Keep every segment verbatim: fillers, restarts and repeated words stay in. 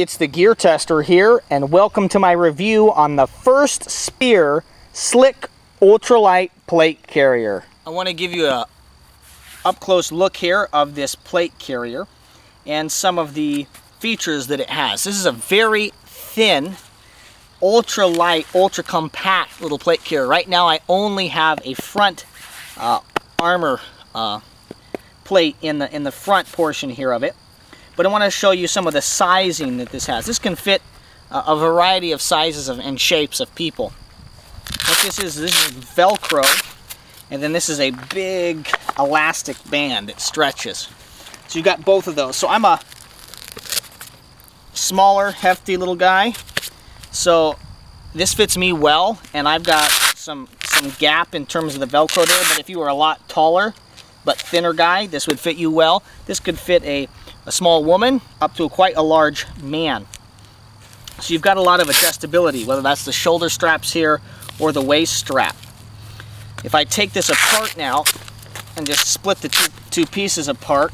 It's the Gear Tester here, and welcome to my review on the FirstSpear Slick Ultralight Plate Carrier. I want to give you a up-close look here of this plate carrier and some of the features that it has. This is a very thin, ultra-light, ultra-compact little plate carrier. Right now I only have a front uh, armor uh, plate in the, in the front portion here of it. But I want to show you some of the sizing that this has. This can fit uh, a variety of sizes of, and shapes of people. What this is, this is Velcro, and then this is a big elastic band that stretches. So you've got both of those. So I'm a smaller, hefty little guy, so this fits me well, and I've got some, some gap in terms of the Velcro there, but if you were a lot taller but thinner guy, this would fit you well. This could fit a a small woman up to quite a large man. So you've got a lot of adjustability, whether that's the shoulder straps here or the waist strap. If I take this apart now and just split the two, two pieces apart,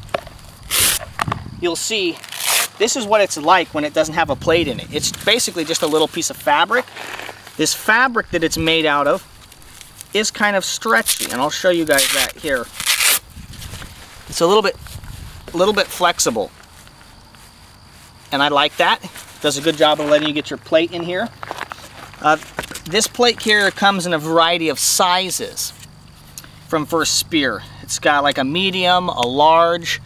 you'll see this is what it's like when it doesn't have a plate in it. It's basically just a little piece of fabric. This fabric that it's made out of is kind of stretchy, and I'll show you guys that here. It's a little bit a little bit flexible, and I like that. It does a good job of letting you get your plate in here. Uh, this plate carrier comes in a variety of sizes from FirstSpear. It's got like a medium, a large,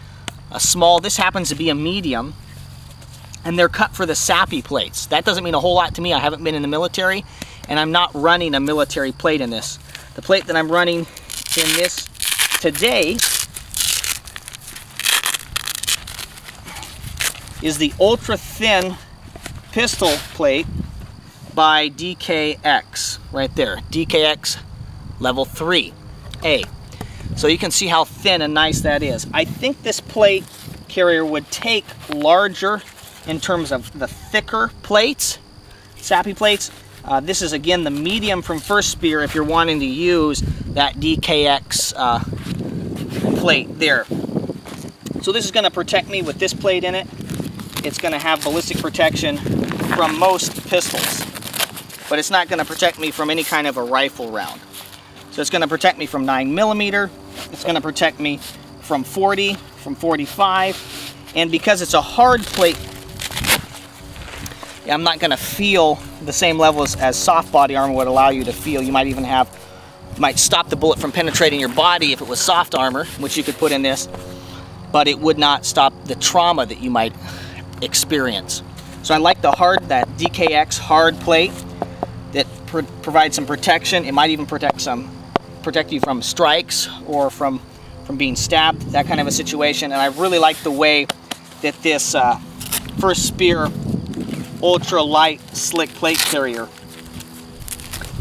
a small. This happens to be a medium, and they're cut for the sappy plates. That doesn't mean a whole lot to me. I haven't been in the military, and I'm not running a military plate in this. The plate that I'm running in this today is the ultra thin pistol plate by D K X, right there, D K X level three A. So you can see how thin and nice that is. I think this plate carrier would take larger in terms of the thicker plates, sappy plates. Uh, this is again the medium from FirstSpear if you're wanting to use that D K X uh, plate there. So this is gonna protect me with this plate in it. It's going to have ballistic protection from most pistols, but it's not going to protect me from any kind of a rifle round. So it's going to protect me from nine millimeter, it's going to protect me from forty, from forty-five, and because it's a hard plate, I'm not going to feel the same level as, as soft body armor would allow you to feel. You might even have, might stop the bullet from penetrating your body if it was soft armor, which you could put in this, but it would not stop the trauma that you might experience. So I like the hard, that D K X hard plate that pr provides some protection. It might even protect some, protect you from strikes or from from being stabbed, that kind of a situation. And I really like the way that this uh, FirstSpear ultra light slick plate carrier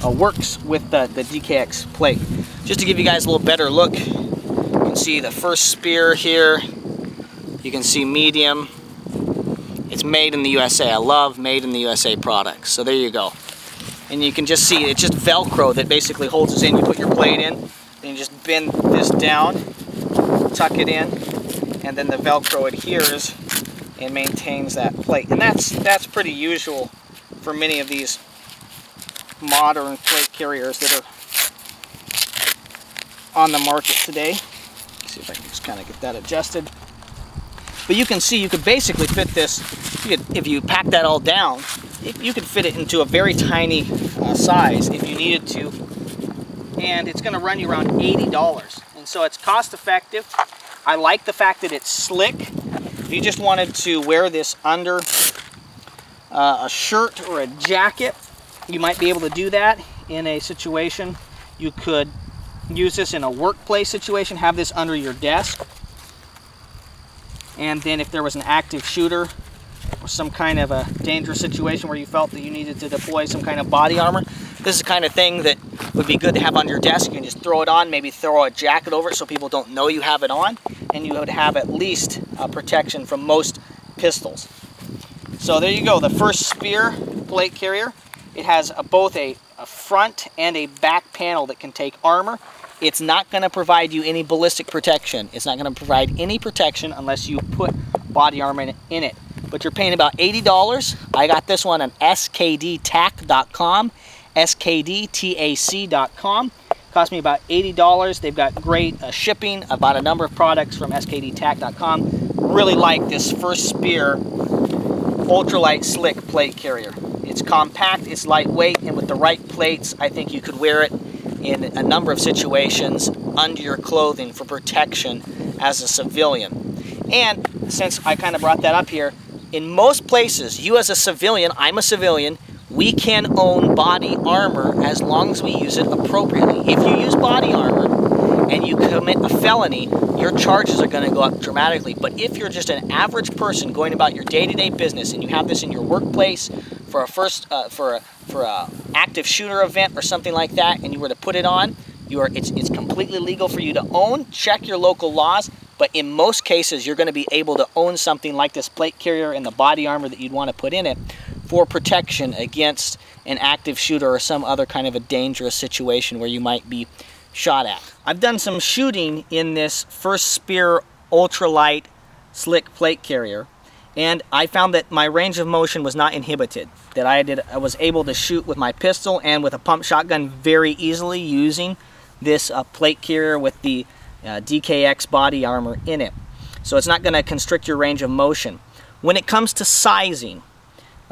uh, works with the, the D K X plate. Just to give you guys a little better look, you can see the FirstSpear here. You can see medium. It's made in the U S A. I love made in the U S A products. So there you go. And you can just see it's just Velcro that basically holds this in. You put your plate in, then you just bend this down, tuck it in, and then the Velcro adheres and maintains that plate. And that's that's pretty usual for many of these modern plate carriers that are on the market today. Let's see if I can just kind of get that adjusted. But you can see you could basically fit this, you could, if you pack that all down, it, you could fit it into a very tiny uh, size if you needed to. And it's going to run you around eighty dollars. And so it's cost effective. I like the fact that it's slick. If you just wanted to wear this under uh, a shirt or a jacket, you might be able to do that in a situation. You could use this in a workplace situation, have this under your desk. And then if there was an active shooter or some kind of a dangerous situation where you felt that you needed to deploy some kind of body armor, this is the kind of thing that would be good to have on your desk. You can just throw it on, maybe throw a jacket over it so people don't know you have it on, and you would have at least uh, protection from most pistols. So there you go, the FirstSpear plate carrier. It has a, both a, a front and a back panel that can take armor. It's not going to provide you any ballistic protection. It's not going to provide any protection unless you put body armor in it. but you're paying about eighty dollars. I got this one on S K D tack dot com, S K D tack dot com. Cost me about eighty dollars. They've got great uh, shipping. I bought a number of products from S K D tack dot com. Really like this FirstSpear ultralight slick plate carrier. It's compact, it's lightweight, and with the right plates, I think you could wear it in a number of situations under your clothing for protection as a civilian. And since I kind of brought that up here, in most places, you as a civilian, I'm a civilian, we can own body armor as long as we use it appropriately. If you use body armor and you commit a felony, your charges are going to go up dramatically. But if you're just an average person going about your day-to-day business and you have this in your workplace for a first uh, for a for a active shooter event or something like that, and you were to put it on, you are it's it's completely legal for you to own. Check your local laws. But in most cases, you're going to be able to own something like this plate carrier and the body armor that you'd want to put in it for protection against an active shooter or some other kind of a dangerous situation where you might be shot at. I've done some shooting in this FirstSpear ultralight slick plate carrier, and I found that my range of motion was not inhibited, that I, did, I was able to shoot with my pistol and with a pump shotgun very easily using this uh, plate carrier with the Uh, D K X body armor in it. So it's not going to constrict your range of motion. When it comes to sizing,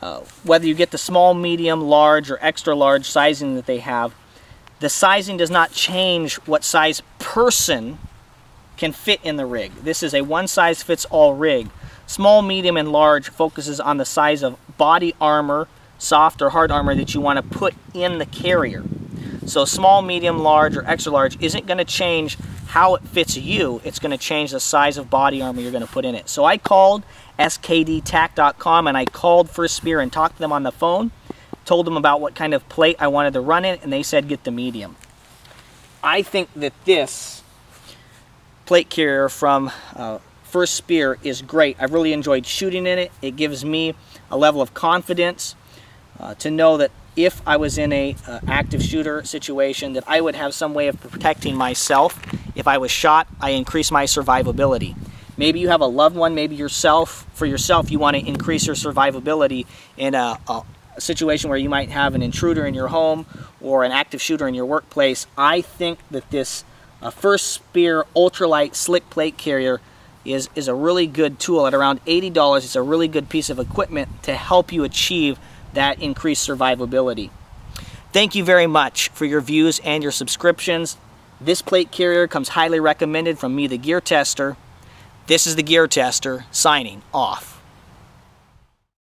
uh, whether you get the small, medium, large, or extra large sizing that they have, the sizing does not change what size person can fit in the rig. This is a one-size-fits-all rig. Small, medium, and large focuses on the size of body armor, soft or hard armor that you want to put in the carrier. So small, medium, large, or extra large isn't going to change how it fits you. It's going to change the size of body armor you're going to put in it. So I called S K D tack dot com and I called FirstSpear and talked to them on the phone, told them about what kind of plate I wanted to run in, and they said get the medium. I think that this plate carrier from uh, FirstSpear is great. I've really enjoyed shooting in it. It gives me a level of confidence uh, to know that if I was in a uh, active shooter situation, that I would have some way of protecting myself. If I was shot, I increase my survivability. Maybe you have a loved one, maybe yourself, for yourself you want to increase your survivability in a, a, a situation where you might have an intruder in your home or an active shooter in your workplace. I think that this uh, FirstSpear ultralight slick plate carrier is, is a really good tool. At around eighty dollars, it's a really good piece of equipment to help you achieve that increased survivability. Thank you very much for your views and your subscriptions. This plate carrier comes highly recommended from me, the Gear Tester. This is the Gear Tester, signing off.